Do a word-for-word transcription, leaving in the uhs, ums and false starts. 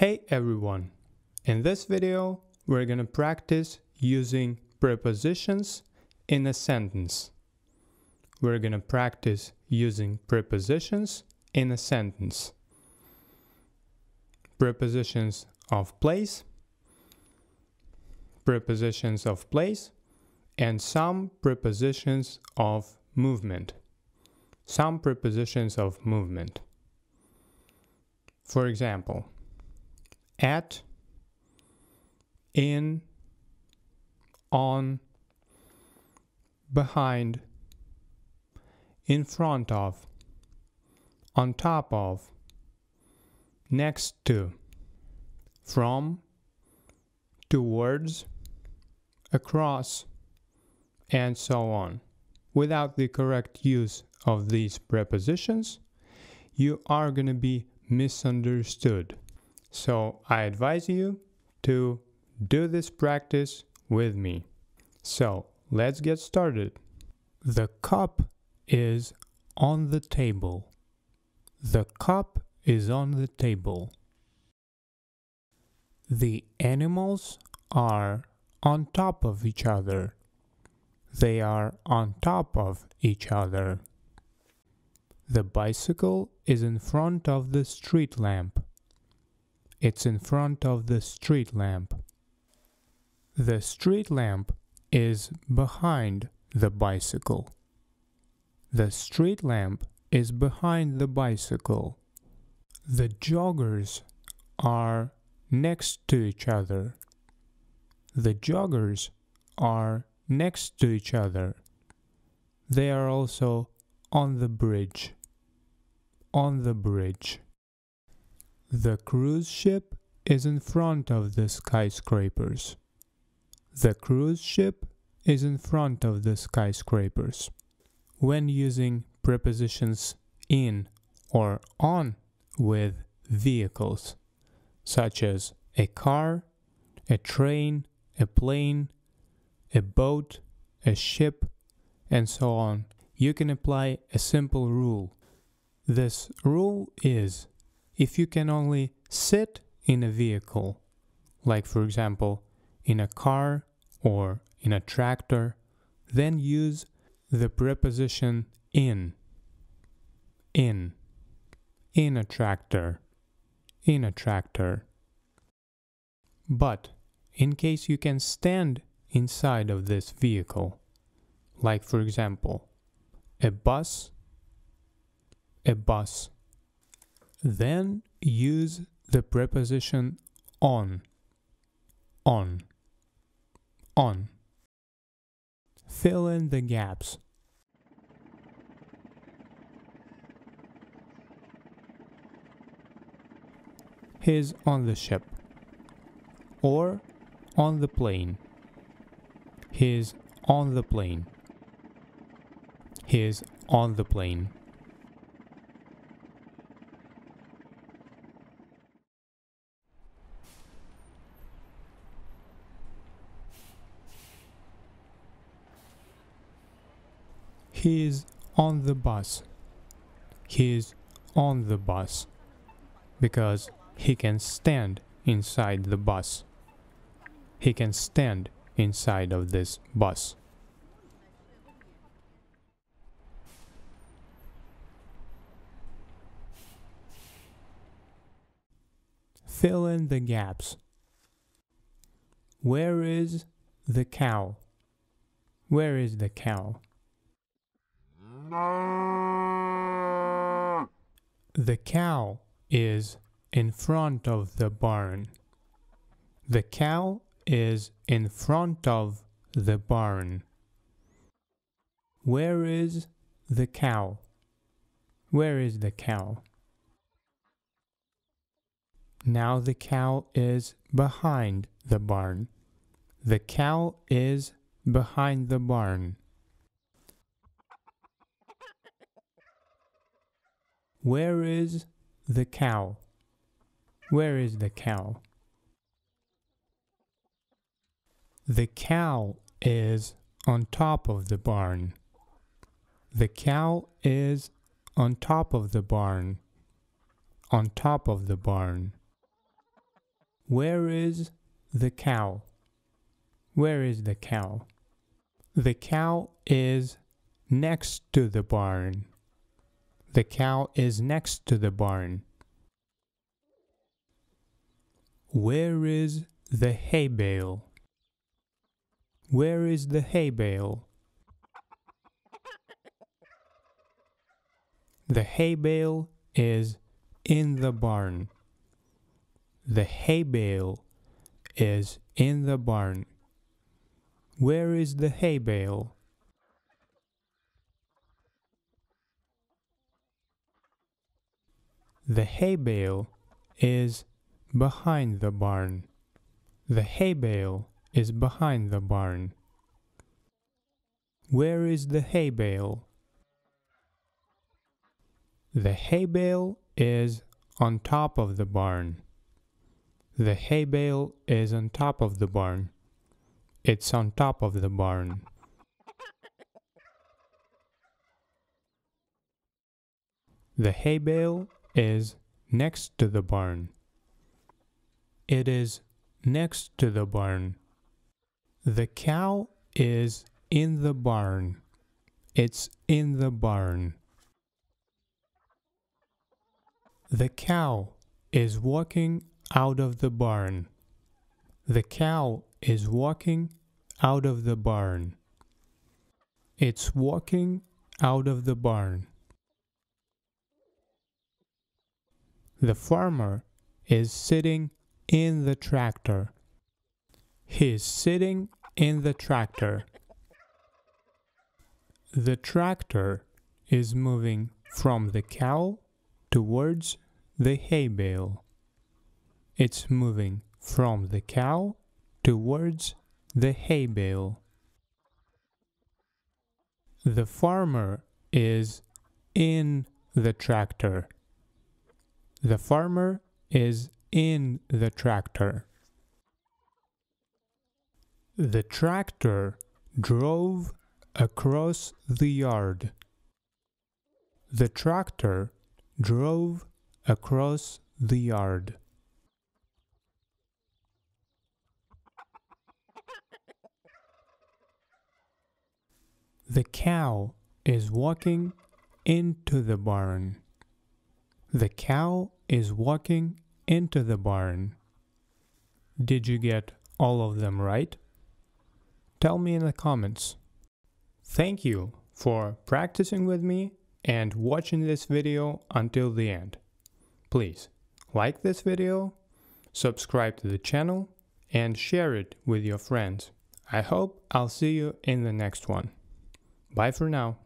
Hey everyone! In this video we're gonna practice using prepositions in a sentence. We're gonna practice using prepositions in a sentence. Prepositions of place, prepositions of place, and some prepositions of movement. Some prepositions of movement. For example, at, in, on, behind, in front of, on top of, next to, from, towards, across, and so on. Without the correct use of these prepositions, you are going to be misunderstood. So I advise you to do this practice with me. So let's get started. The cup is on the table. The cup is on the table. The animals are on top of each other. They are on top of each other. The bicycle is in front of the street lamp. It's in front of the street lamp. The street lamp is behind the bicycle. The street lamp is behind the bicycle. The joggers are next to each other. The joggers are next to each other. They are also on the bridge. On the bridge. The cruise ship is in front of the skyscrapers. The cruise ship is in front of the skyscrapers. When using prepositions in or on with vehicles, such as a car, a train, a plane, a boat, a ship, and so on, you can apply a simple rule. This rule is: if you can only sit in a vehicle, like for example in a car or in a tractor, then use the preposition in. In. In a tractor. In a tractor. But in case you can stand inside of this vehicle, like for example a bus, a bus, then use the preposition on, on, on. Fill in the gaps. He's on the ship or on the plane. He's on the plane. He's on the plane. He is on the bus. He is on the bus because he can stand inside the bus. He can stand inside of this bus. Fill in the gaps. Where is the cow? Where is the cow? The cow is in front of the barn. The cow is in front of the barn. Where is the cow? Where is the cow? Now the cow is behind the barn. The cow is behind the barn. Where is the cow? Where is the cow? The cow is on top of the barn. The cow is on top of the barn. On top of the barn. Where is the cow? Where is the cow? The cow is next to the barn. The cow is next to the barn. Where is the hay bale? Where is the hay bale? The hay bale is in the barn. The hay bale is in the barn. Where is the hay bale? The hay bale is behind the barn. The hay bale is behind the barn. Where is the hay bale? The hay bale is on top of the barn. The hay bale is on top of the barn. It's on top of the barn. The hay bale is next to the barn. It is next to the barn. The cow is in the barn. It's in the barn. The cow is walking out of the barn. The cow is walking out of the barn. It's walking out of the barn. The farmer is sitting in the tractor. He is sitting in the tractor. The tractor is moving from the cow towards the hay bale. It's moving from the cow towards the hay bale. The farmer is in the tractor. The farmer is in the tractor. The tractor drove across the yard. The tractor drove across the yard. The cow is walking into the barn. The cow is walking into the barn. Did you get all of them right? Tell me in the comments. Thank you for practicing with me and watching this video until the end. Please like this video, subscribe to the channel, and share it with your friends. I hope I'll see you in the next one. Bye for now.